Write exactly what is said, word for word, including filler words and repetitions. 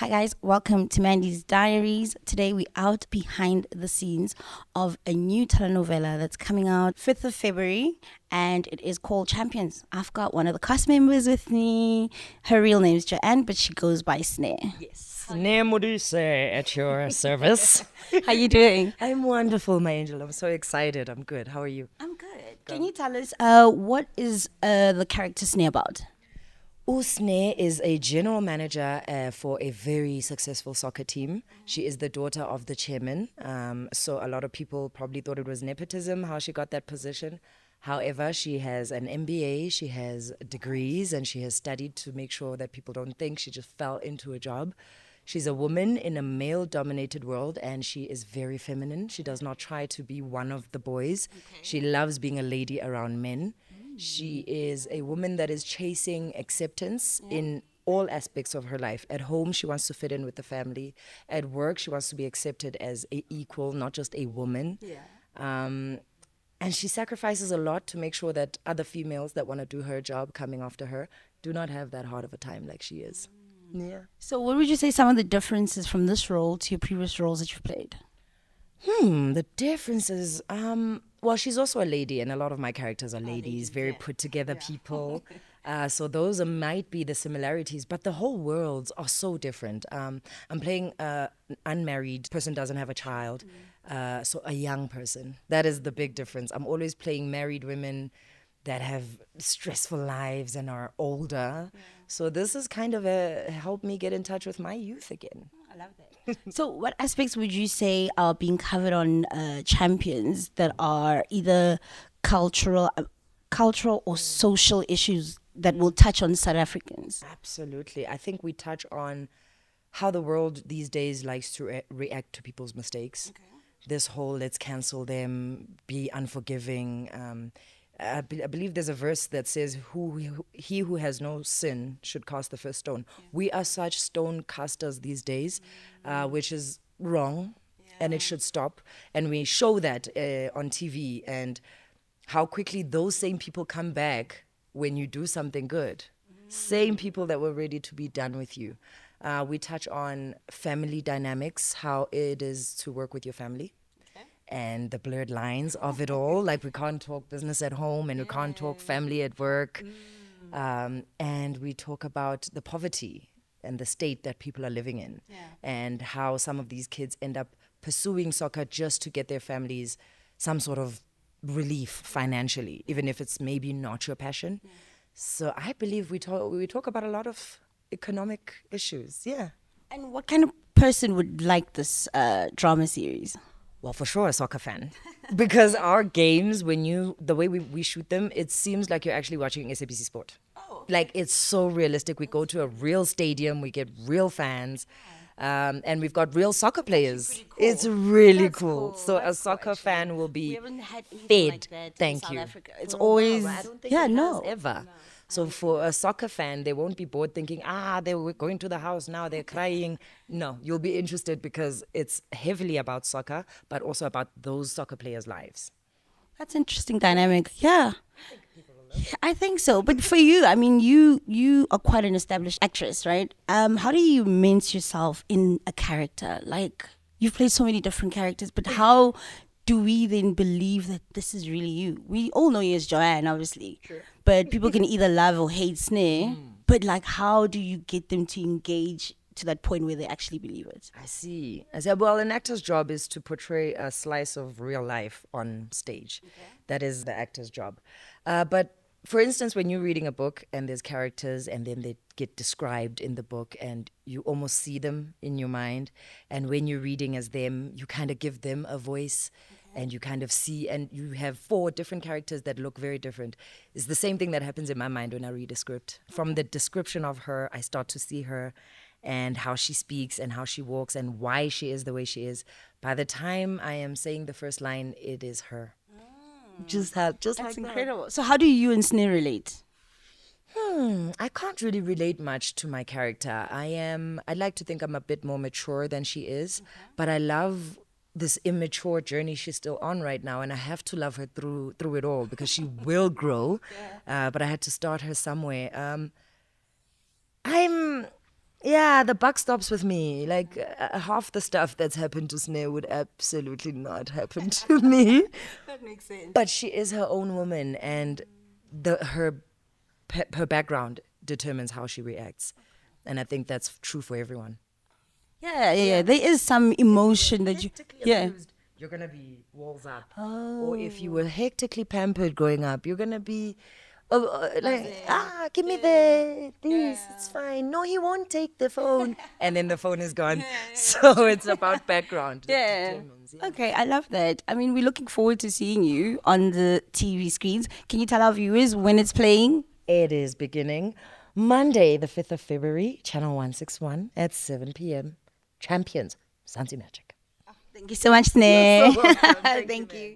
Hi guys, welcome to Mandy's Diaries. Today we're out behind the scenes of a new telenovela that's coming out fifth of February and it is called Champions. I've got one of the cast members with me. Her real name is Joanne, but she goes by Snare. Yes. Snare Modise at your service. How are you doing? I'm wonderful, my angel. I'm so excited. I'm good. How are you? I'm good. Go. Can you tell us uh, what is uh, the character Snare about? Snare is a general manager uh, for a very successful soccer team. She is the daughter of the chairman. Um, so a lot of people probably thought it was nepotism, how she got that position. However, she has an M B A, she has degrees, and she has studied to make sure that people don't think she just fell into a job. She's a woman in a male-dominated world, and she is very feminine. She does not try to be one of the boys. Okay. She loves being a lady around men. She is a woman that is chasing acceptance yeah. in all aspects of her life. At home, she wants to fit in with the family. At work, she wants to be accepted as an equal, not just a woman. Yeah. Um, and she sacrifices a lot to make sure that other females that want to do her job coming after her do not have that hard of a time like she is. Mm. Yeah. So what would you say some of the differences from this role to your previous roles that you've played? Hmm, the differences... Um, Well, she's also a lady, and a lot of my characters are ladies, very yeah. put-together yeah. people. Uh, so those are, might be the similarities, but the whole worlds are so different. Um, I'm playing uh, an unmarried person, doesn't have a child, mm. uh, so a young person. That is the big difference. I'm always playing married women that have stressful lives and are older. Yeah. So this is kind of a help me get in touch with my youth again. I love that. So what aspects would you say are being covered on uh, Champions that are either cultural uh, cultural or social issues that will touch on South Africans? Absolutely. I think we touch on how the world these days likes to re react to people's mistakes. Okay. This whole let's cancel them, be unforgiving. Um, I, be I believe there's a verse that says, "Who, who he who has no sin should cast the first stone." Yeah. We are such stone casters these days, mm. uh, which is wrong, yeah. and it should stop. And we show that uh, on T V, and how quickly those same people come back when you do something good. Mm. Same people that were ready to be done with you. Uh, we touch on family dynamics, how it is to work with your family. And the blurred lines of it all, like we can't talk business at home and yeah. we can't talk family at work. Mm. Um, and we talk about the poverty and the state that people are living in yeah. and how some of these kids end up pursuing soccer just to get their families some sort of relief financially, even if it's maybe not your passion. Yeah. So I believe we talk, we talk about a lot of economic issues, yeah. And what kind of person would like this uh, drama series? Well, for sure, a soccer fan. Because our games, when you, the way we, we shoot them, it seems like you're actually watching S A B C Sport. Oh. Like, it's so realistic. We go to a real stadium, we get real fans, um, and we've got real soccer players. Cool. It's really cool. cool. So That's a soccer cool, fan will be fed. Like Thank South you. Africa. It's well, always, I don't think yeah, no. ever. No. So for a soccer fan, they won't be bored thinking, ah, they were going to the house now, they're crying. No, you'll be interested because it's heavily about soccer, but also about those soccer players' lives. That's interesting dynamic, yeah. I think so. But for you, I mean, you you are quite an established actress, right? Um, how do you mince yourself in a character? Like, you've played so many different characters, but how do we then believe that this is really you? We all know you as Joanne, obviously. Sure. But people can either love or hate Snare. Mm. But like, how do you get them to engage to that point where they actually believe it? I see. I said, well, an actor's job is to portray a slice of real life on stage. Okay. That is the actor's job. Uh, but for instance, when you're reading a book and there's characters and then they get described in the book and you almost see them in your mind. And when you're reading as them, you kind of give them a voice. And you kind of see, and you have four different characters that look very different. It's the same thing that happens in my mind when I read a script. From the description of her, I start to see her and how she speaks and how she walks and why she is the way she is. By the time I am saying the first line, it is her. Mm. Just how, just That's like incredible. That. So how do you and Snare relate? Hmm, I can't really relate much to my character. I am, I'd like to think I'm a bit more mature than she is, okay. but I love this immature journey she's still on right now, and I have to love her through through it all because she will grow, yeah. uh, but I had to start her somewhere. Um, I'm Yeah, the buck stops with me. Like uh, half the stuff that's happened to Snare would absolutely not happen to me. That makes sense. But she is her own woman, and the her her background determines how she reacts, and I think that's true for everyone. Yeah, yeah, yeah. There is some emotion that you yeah. Abused, you're gonna be walls up, oh. Or if you were hectically pampered growing up, you're gonna be. Oh, oh, like, ah, give me yeah. the this, yeah. It's fine. No, he won't take the phone. And then the phone is gone. Yeah, yeah. So it's about background. Yeah. yeah. Okay, I love that. I mean, we're looking forward to seeing you on the T V screens. Can you tell our viewers when it's playing? It is beginning Monday, the fifth of February, Channel one six one at seven p m Champions, Mzansi Magic. Oh, thank you so much, Snare. So Thank, Thank you. you.